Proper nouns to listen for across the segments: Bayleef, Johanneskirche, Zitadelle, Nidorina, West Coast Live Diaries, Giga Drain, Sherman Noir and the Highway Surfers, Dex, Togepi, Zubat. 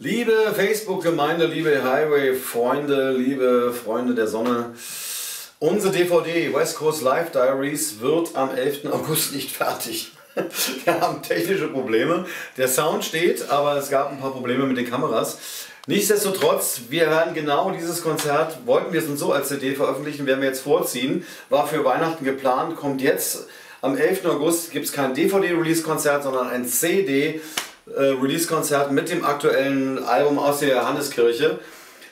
Liebe Facebook-Gemeinde, liebe Highway-Freunde, liebe Freunde der Sonne, unsere DVD West Coast Live Diaries wird am 11. August nicht fertig. Wir haben technische Probleme. Der Sound steht, aber es gab ein paar Probleme mit den Kameras. Nichtsdestotrotz, wir werden genau dieses Konzert, wollten wir es uns so als CD veröffentlichen, werden wir jetzt vorziehen. War für Weihnachten geplant, kommt jetzt. Am 11. August gibt es kein DVD-Release-Konzert, sondern ein CD-Release-Konzert mit dem aktuellen Album aus der Johanneskirche.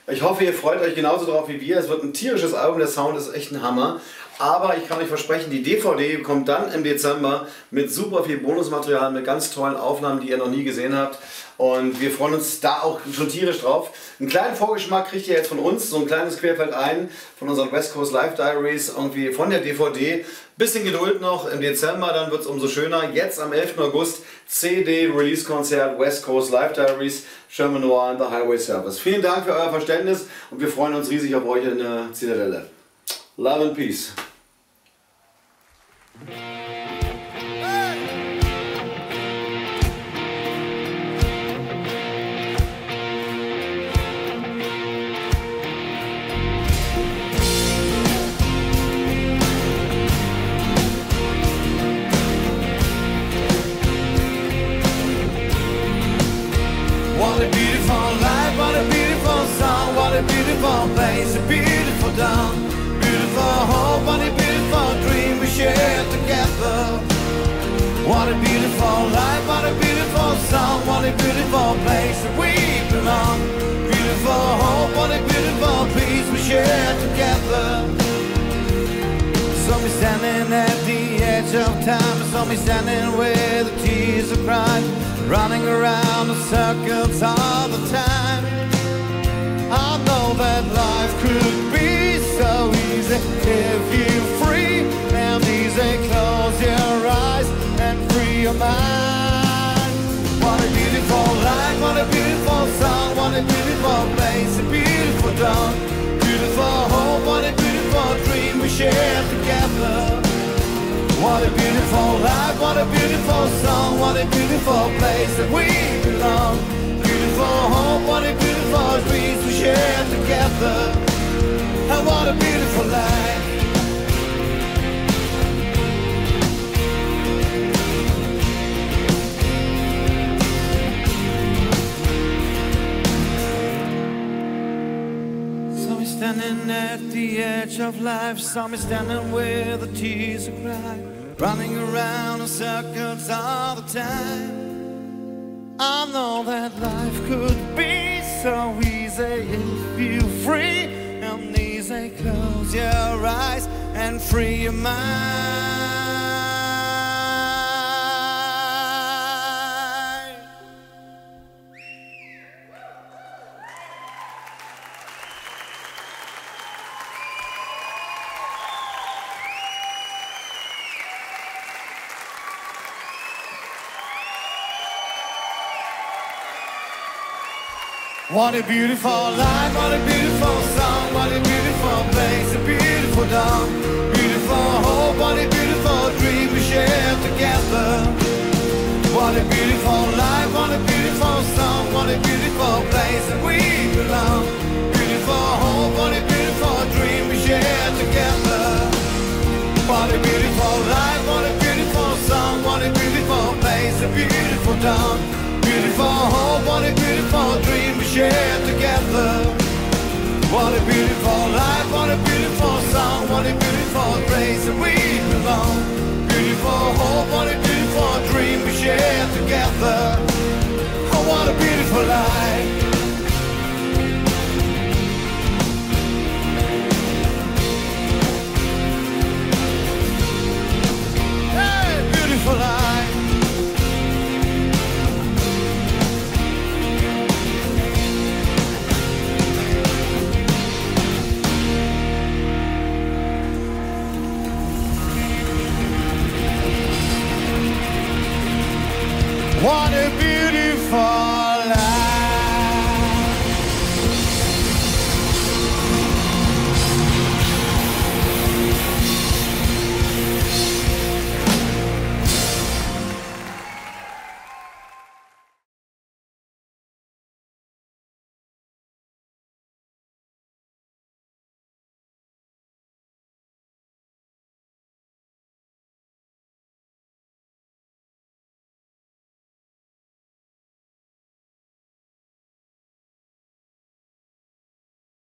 Ich hoffe, ihr freut euch genauso drauf wie wir. Es wird ein tierisches Album, der Sound ist echt ein Hammer. Aber ich kann euch versprechen, die DVD kommt dann im Dezember mit super viel Bonusmaterial, mit ganz tollen Aufnahmen, die ihr noch nie gesehen habt. Und wir freuen uns da auch schon tierisch drauf. Einen kleinen Vorgeschmack kriegt ihr jetzt von uns, so ein kleines Querfeld ein, von unseren West Coast Live Diaries, irgendwie von der DVD. Bisschen Geduld noch, im Dezember, dann wird es umso schöner. Jetzt am 11. August CD-Release-Konzert West Coast Live Diaries, Sherman Noir and the Highway Surfers. Vielen Dank für euer Verständnis und wir freuen uns riesig auf euch in der Zitadelle. Love and peace. What a beautiful life, what a beautiful song, what a beautiful place, a beautiful dawn, beautiful hope, what a beautiful dream we share together. What a beautiful life, what a beautiful song, what a beautiful place that we belong, beautiful hope, what a beautiful peace we share together. Saw me standing at the edge of time, saw me standing where the tears are crying, running around in circles all the time. I know that life could be so easy if you're free and easy. Close your eyes and free your mind. What a beautiful life, what a beautiful song, what a beautiful place, a beautiful dawn, beautiful hope, what a beautiful dream we share together. What a beautiful life, what a beautiful song, what a beautiful place that we belong, beautiful home, what a beautiful dreams we share together. And what a beautiful life. Standing at the edge of life, saw me standing where the tears are cried, running around in circles all the time. I know that life could be so easy if you're free and easy. Close your eyes and free your mind. What a beautiful life, what a beautiful song, what a beautiful place, a beautiful dawn, beautiful hope, what a beautiful dream we share together. What a beautiful life, what a beautiful song, what a beautiful place that we belong, beautiful hope, what a beautiful dream we share together. What a beautiful life, what a beautiful song, what a beautiful place, a beautiful dawn, beautiful hope, what a beautiful dream we share together.